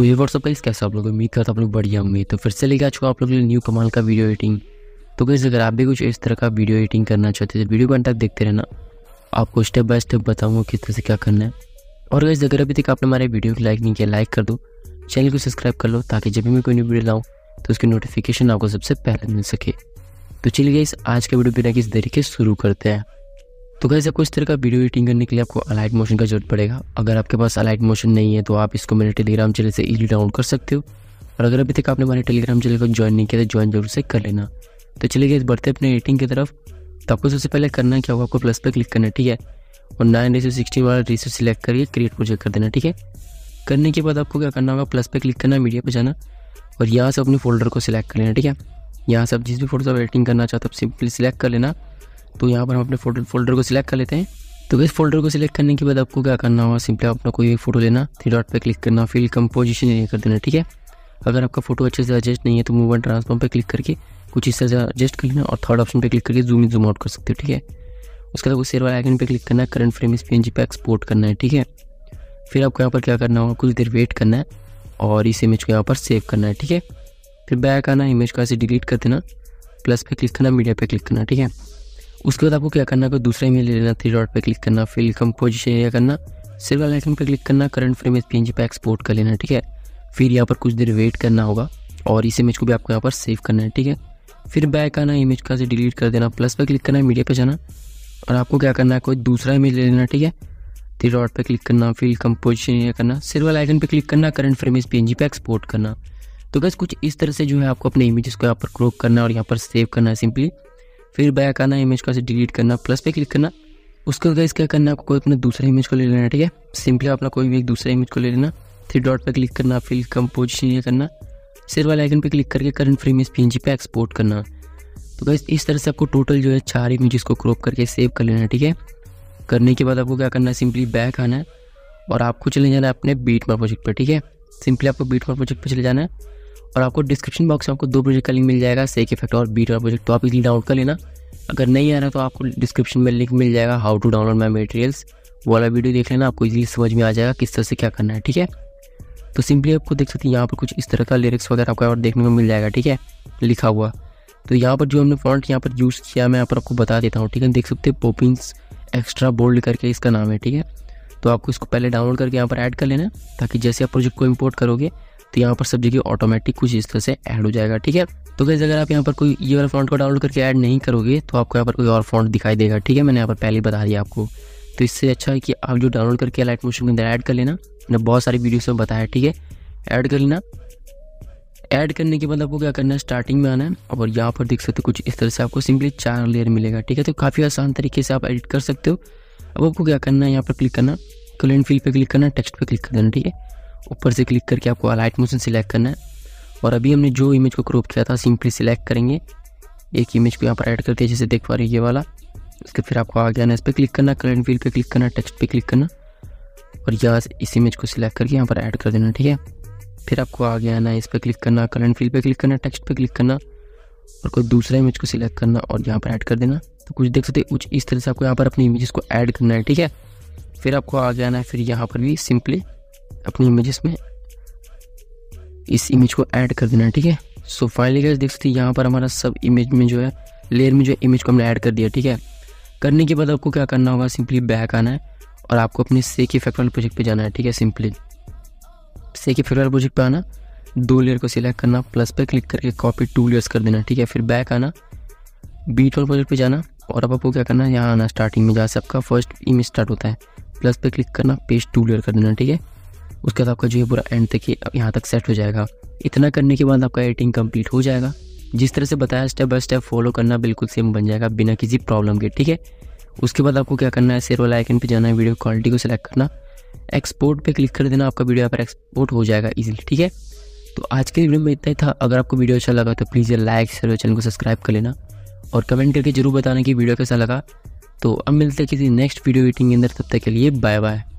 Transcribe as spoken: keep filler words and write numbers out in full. सो ये WhatsApp guys, कैसे आप लोग? उम्मीद करता हूँ आप लोग बढ़िया। उम्मीद तो फिर से लेके आ चुका आप लोग न्यू कमाल का वीडियो एडिटिंग। तो गाइस अगर आप भी कुछ इस तरह का वीडियो एडिटिंग करना चाहते हैं तो वीडियो को अंत तक देखते रहना, आपको स्टेप बाय स्टेप बताऊंगा किस तरह से क्या करना है। और गाइस अगर अभी तक आपने हमारे वीडियो को लाइक नहीं किया, लाइक कर दो, चैनल को सब्सक्राइब कर लो ताकि जब भी मैं कोई न्यू वीडियो लाऊँ तो उसकी नोटिफिकेशन आपको सबसे पहले मिल सके। तो चलिए गाइस आज का वीडियो बिना किसी देरी के शुरू करते हैं। तो गाइस आपको इस तरह का वीडियो एडिटिंग करने के लिए आपको अलाइट मोशन का जरूरत पड़ेगा। अगर आपके पास अलाइट मोशन नहीं है तो आप इसको मेरे टेलीग्राम चैनल से इजीली डाउनलोड कर सकते हो। और अगर अभी तक आपने हमारे टेलीग्राम चैनल को ज्वाइन नहीं किया तो ज्वाइन जरूर से कर लेना। तो चलिए गाइस बढ़ते अपने एडिटिंग की तरफ। तो आपको सबसे पहले करना क्या होगा, आपको प्लस पर क्लिक करना है, ठीक है, और नाइन रेशो सिक्सटी वाला रेशो सिलेक्ट करके क्रिएट प्रोजेक्ट कर देना, ठीक है। करने के बाद आपको क्या करना होगा, प्लस पर क्लिक करना, मीडिया पर जाना और यहाँ से अपने फोल्डर को सिलेक्ट कर लेना, ठीक है। यहाँ से आप जिस भी फोटो आप एडिटिंग करना चाहते हो आप सिंपली सिलेक्ट कर लेना। तो यहाँ पर हम अपने फोल्डर फोल्डर को सिलेक्ट कर लेते हैं। तो गाइस फोल्डर को सिलेक्ट करने के बाद आपको क्या करना होगा, सिंपली अपना कोई एक फोटो लेना, थ्री डॉट पे क्लिक करना, फिल कंपोजिशन एरिया कर देना, ठीक है। अगर आपका फोटो अच्छे से एडजस्ट नहीं है तो मूव एंड ट्रांसफॉर्म पे क्लिक करके कुछ इस तरह से एडजस्ट कर लेना और थर्ड ऑप्शन पे क्लिक करके जूम इन जूम आउट कर सकते हो, ठीक है। उसके बाद शेयर वाला आइकन पे क्लिक करना, करंट फ्रेम इस पीएनजी पे एक्सपोर्ट करना है, ठीक है। फिर आपको यहाँ पर क्या करना होगा, कुछ देर वेट करना है और इस इमेज को यहाँ पर सेव करना है, ठीक है। फिर बैक आना, इमेज को ऐसे डिलीट कर देना, प्लस पे क्लिक करना, मीडिया पे क्लिक करना, ठीक है। उसके बाद आपको क्या करना है, दूसरा इमेज ले लेना, थ्री डॉट पे क्लिक करना, फिल कंपोजिशन एरिया करना, सिल्वर आइकन पे क्लिक करना, करंट फ्रेम इस पीएनजी पे एक्सपोर्ट कर लेना, ठीक है। फिर यहाँ पर कुछ देर वेट करना होगा और इस इमेज को भी आपको यहाँ पर सेव करना है, ठीक है। फिर बैक आना, इमेज का से डिलीट कर देना, प्लस पे क्लिक करना, मीडिया पे जाना और आपको क्या करना है, कोई दूसरा इमेज ले लेना, ठीक है। थ्री डॉट पे क्लिक करना, फिल कंपोजिशन एरिया करना, सिल्वर आइकन पे क्लिक करना, करंट फ्रेम इस पीएनजी पे एक्सपोर्ट करना। तो गाइस कुछ इस तरह से जो है आपको अपने इमेजेस को यहाँ पर क्रॉप करना और यहाँ पर सेव करना है सिंपली। फिर बैक आना, इमेज को ऐसे डिलीट करना, प्लस पे क्लिक करना। उसके बाद गाइस क्या करना है, आपको कोई अपने दूसरे इमेज को ले लेना है, ठीक है। सिंपली अपना कोई भी एक दूसरे इमेज को ले लेना, थ्री डॉट पे क्लिक करना, फिल कंपोजिशन ये करना, सिर वाले आइकन पे क्लिक करके करंट फ्रेम इस पीएनजी पे एक्सपोर्ट करना। तो गाइस इस तरह से आपको टोटल जो है चार इमेजेस को क्रॉप करके सेव कर लेना है, ठीक है। करने के बाद आपको क्या करना है, सिंपली बैक आना है और आपको चले जाना है अपने बीटमार्क प्रोजेक्ट पर, ठीक है। सिंपली आपको बीटमार्क प्रोजेक्ट पर चले जाना है और आपको डिस्क्रिप्शन बॉक्स में आपको दो प्रोजेक्ट का लिंक मिल जाएगा, सेक इफेक्ट और बीटमार्क प्रोजेक्ट, तो आप इजीली डाउनलोड कर लेना। अगर नहीं आ रहा तो आपको डिस्क्रिप्शन में लिंक मिल जाएगा, how to download my materials वाला वीडियो देख लेना, आपको इजीली समझ में आ जाएगा किस तरह से क्या करना है, ठीक है। तो सिंपली आपको देख सकते हैं यहाँ पर कुछ इस तरह का लिरिक्स वगैरह आपको और देखने को मिल जाएगा, ठीक है, लिखा हुआ। तो यहाँ पर जो हमने फॉन्ट यहाँ पर यूज़ किया मैं यहाँ पर आपको बता देता हूँ, ठीक है। देख सकते हैं पॉपिंस एक्स्ट्रा बोल्ड करके इसका नाम है, ठीक है। तो आपको इसको पहले डाउनलोड करके यहाँ पर ऐड कर लेना ताकि जैसे आप प्रोजेक्ट को इम्पोर्ट करोगे तो यहाँ पर सब जगह ऑटोमेटिक कुछ इस तरह से ऐड हो जाएगा, ठीक है। तो गाइस अगर आप यहाँ पर कोई ये वाला फॉन्ट को डाउनलोड करके ऐड नहीं करोगे तो आपको यहाँ पर कोई और फॉन्ट दिखाई देगा, ठीक है। मैंने यहाँ पर पहले ही बता दिया आपको। तो इससे अच्छा है कि आप जो डाउनलोड करके अलाइट मोशन के अंदर ऐड कर लेना, मैंने बहुत सारी वीडियोस में बताया, ठीक है। ऐड कर लेना। ऐड करने के बाद आपको क्या करना है, स्टार्टिंग में आना है और यहाँ पर देख सकते हो कुछ इस तरह से आपको सिंपली चार लेयर मिलेगा, ठीक है। तो काफ़ी आसान तरीके से आप एडिट कर सकते हो। अब आपको क्या करना है, यहाँ पर क्लिक करना, कलर एंड फील्ड पे क्लिक करना, टेक्स्ट पे क्लिक कर देना, ठीक है। ऊपर से क्लिक करके आपको अलाइट मोशन सिलेक्ट करना है और अभी हमने जो इमेज को क्रॉप किया था सिंपली सिलेक्ट करेंगे, एक इमेज को यहाँ पर ऐड करते हैं जैसे देख पा रहे हैं ये वाला। उसके फिर आपको आगे आना, इस पर क्लिक करना, करंट फील्ड पे क्लिक करना, टेक्स्ट पे क्लिक करना और यहाँ इस इमेज को सिलेक्ट करके यहाँ पर ऐड कर देना, ठीक है। फिर आपको आगे आना, इस पर क्लिक करना, करंट फील्ड पे क्लिक करना, टेक्स्ट पे क्लिक करना और कोई दूसरा इमेज को सिलेक्ट करना और यहाँ पर ऐड कर देना। तो कुछ देख सकते कुछ इस तरह से आपको यहाँ पर अपनी इमेजेस को ऐड करना है, ठीक है। फिर आपको आगे आना है, फिर यहाँ पर भी सिंपली अपनी इमेजेस में इस इमेज को ऐड कर देना, ठीक है। सो फाइनली गाइस देख सकते हैं यहाँ पर हमारा सब इमेज में जो है लेयर में जो इमेज को हमने ऐड कर दिया, ठीक है। करने के बाद आपको क्या करना होगा, सिंपली बैक आना है और आपको अपने सेक इफेक्ट वाले प्रोजेक्ट पे जाना है, ठीक है। सिंपली सेक इफेक्ट वाले प्रोजेक्ट पे आना, दो लेयर को सिलेक्ट करना, प्लस पे क्लिक करके कॉपी टू लेयर्स कर देना, ठीक है। फिर बैक आना, बीट वाले प्रोजेक्ट पे जाना और अब आपको क्या करना है, यहाँ आना स्टार्टिंग में जहाँ से आपका फर्स्ट इमेज स्टार्ट होता है, प्लस पे क्लिक करना, पेस्ट टू लेयर कर देना, ठीक है। उसके बाद आपका जो है पूरा एंड तक ही यहाँ तक सेट हो जाएगा। इतना करने के बाद आपका एडिटिंग कंप्लीट हो जाएगा। जिस तरह से बताया स्टेप बाय स्टेप फॉलो करना, बिल्कुल सेम बन जाएगा बिना किसी प्रॉब्लम के, ठीक है। उसके बाद आपको क्या करना है, शेयर वाला आइकन पे जाना है, वीडियो क्वालिटी को सिलेक्ट करना, एक्सपोर्ट पे क्लिक कर देना, आपका वीडियो यहाँ पर एक्सपोर्ट हो जाएगा ईजिली, ठीक है। तो आज के वीडियो में इतना ही था। अगर आपको वीडियो अच्छा लगा तो प्लीज़ लाइक शेयर और चैनल को सब्सक्राइब कर लेना और कमेंट करके जरूर बताना कि वीडियो कैसा लगा। तो अब मिलते हैं किसी नेक्स्ट वीडियो एडिटिंग के अंदर, तब तक के लिए बाय बाय।